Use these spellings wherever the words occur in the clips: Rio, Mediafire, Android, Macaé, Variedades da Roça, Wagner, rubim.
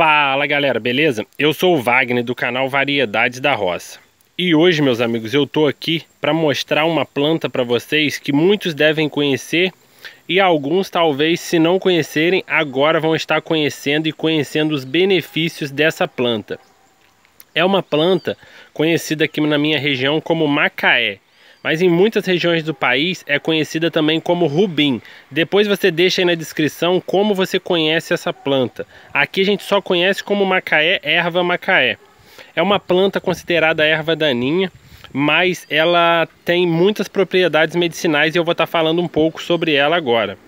Fala galera, beleza? Eu sou o Wagner do canal Variedades da Roça. E hoje, meus amigos, eu tô aqui para mostrar uma planta para vocês que muitos devem conhecer e alguns talvez, se não conhecerem, agora vão estar conhecendo e conhecendo os benefícios dessa planta. É uma planta conhecida aqui na minha região como Macaé, mas em muitas regiões do país é conhecida também como rubim. Depois você deixa aí na descrição como você conhece essa planta. Aqui a gente só conhece como macaé, erva macaé. É uma planta considerada erva daninha, mas ela tem muitas propriedades medicinais e eu vou estar falando um pouco sobre ela agora.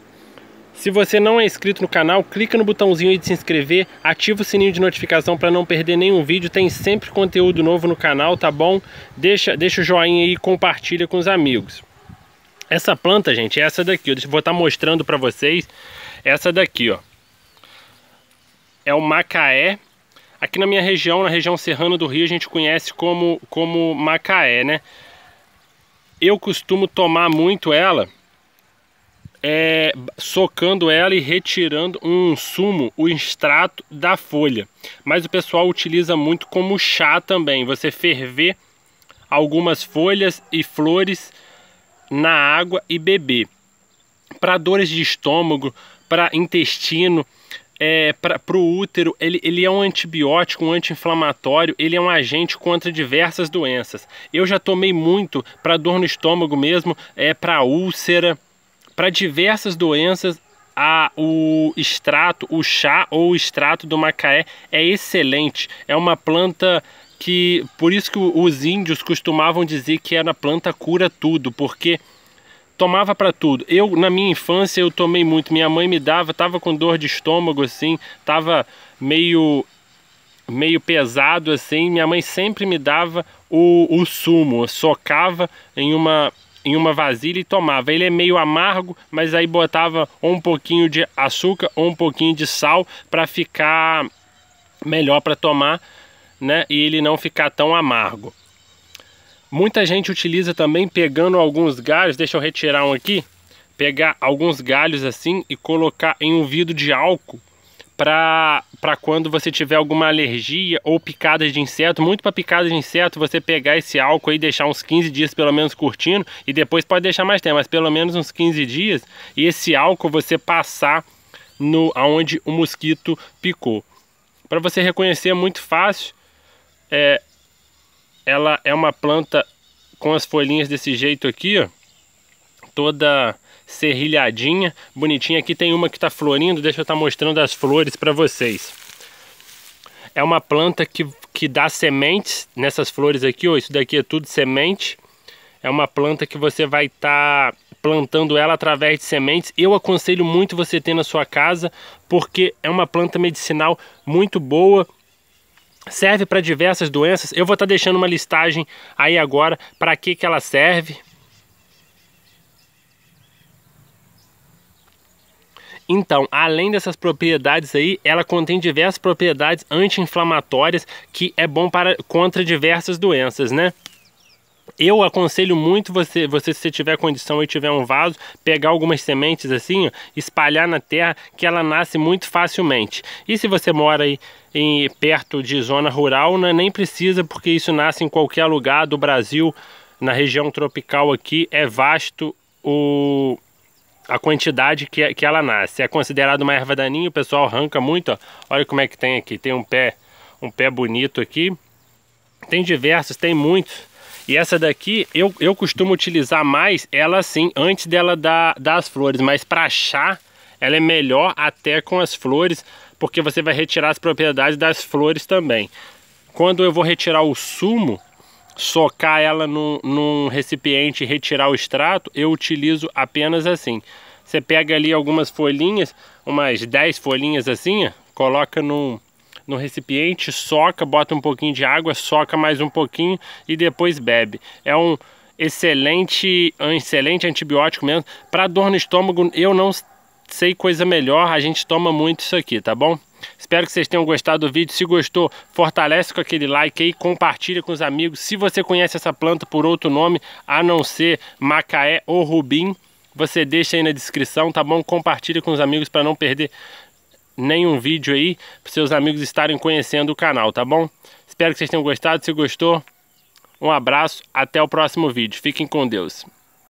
Se você não é inscrito no canal, clica no botãozinho aí de se inscrever, ativa o sininho de notificação para não perder nenhum vídeo, tem sempre conteúdo novo no canal, tá bom? Deixa o joinha aí e compartilha com os amigos. Essa planta, gente, é essa daqui, eu vou estar mostrando para vocês, essa daqui, ó. É o macaé, aqui na minha região, na região serrana do Rio, a gente conhece como macaé, né? Eu costumo tomar muito ela... socando ela e retirando um sumo, o extrato da folha. Mas o pessoal utiliza muito como chá também. Você ferver algumas folhas e flores na água e beber. Para dores de estômago, para intestino, para o útero, ele é um antibiótico, um anti-inflamatório, ele é um agente contra diversas doenças. Eu já tomei muito para dor no estômago mesmo, para úlcera. Para diversas doenças, o extrato, o chá ou o extrato do macaé é excelente. É uma planta que, por isso que os índios costumavam dizer que era a planta cura tudo, porque tomava para tudo. Eu, na minha infância, eu tomei muito. Minha mãe me dava, tava com dor de estômago assim, tava meio pesado assim. Minha mãe sempre me dava o sumo, socava em uma vasilha e tomava. Ele é meio amargo, mas aí botava um pouquinho de açúcar ou um pouquinho de sal para ficar melhor para tomar, né? E ele não ficar tão amargo. Muita gente utiliza também pegando alguns galhos, deixa eu retirar um aqui, pegar alguns galhos assim e colocar em um vidro de álcool para quando você tiver alguma alergia ou picadas de inseto, muito para picadas de inseto, você pegar esse álcool e deixar uns 15 dias pelo menos curtindo, e depois pode deixar mais tempo, mas pelo menos uns 15 dias, e esse álcool você passar aonde o mosquito picou. Para você reconhecer é muito fácil, ela é uma planta com as folhinhas desse jeito aqui, ó, toda serrilhadinha, bonitinha. Aqui tem uma que está florindo, deixa eu estar mostrando as flores para vocês. É uma planta que dá sementes nessas flores aqui, ó, isso daqui é tudo semente. É uma planta que você vai estar plantando ela através de sementes. Eu aconselho muito você ter na sua casa, porque é uma planta medicinal muito boa. Serve para diversas doenças. Eu vou estar deixando uma listagem aí agora para que ela serve. Então, além dessas propriedades aí, ela contém diversas propriedades anti-inflamatórias que é bom contra diversas doenças, né? Eu aconselho muito você, se você tiver condição e tiver um vaso, pegar algumas sementes assim, ó, espalhar na terra, que ela nasce muito facilmente. E se você mora aí perto de zona rural, né, nem precisa, porque isso nasce em qualquer lugar do Brasil, na região tropical aqui, é vasto a quantidade que ela nasce. É considerada uma erva daninha, o pessoal arranca muito, ó. Olha como é que tem aqui, tem um pé bonito aqui, tem diversos, tem muitos. E essa daqui eu costumo utilizar mais ela assim, antes dela dar as flores, mas para chá ela é melhor até com as flores, porque você vai retirar as propriedades das flores também. Quando eu vou retirar o sumo, socar ela num recipiente e retirar o extrato, eu utilizo apenas assim. Você pega ali algumas folhinhas, umas 10 folhinhas assim, ó, coloca no recipiente, soca, bota um pouquinho de água, soca mais um pouquinho e depois bebe. É um excelente antibiótico mesmo. Para dor no estômago, eu não sei coisa melhor, a gente toma muito isso aqui, tá bom? Espero que vocês tenham gostado do vídeo. Se gostou, fortalece com aquele like aí, compartilha com os amigos. Se você conhece essa planta por outro nome, a não ser macaé ou rubim, você deixa aí na descrição, tá bom? Compartilha com os amigos para não perder nenhum vídeo aí para seus amigos estarem conhecendo o canal, tá bom? Espero que vocês tenham gostado. Se gostou, um abraço, até o próximo vídeo. Fiquem com Deus.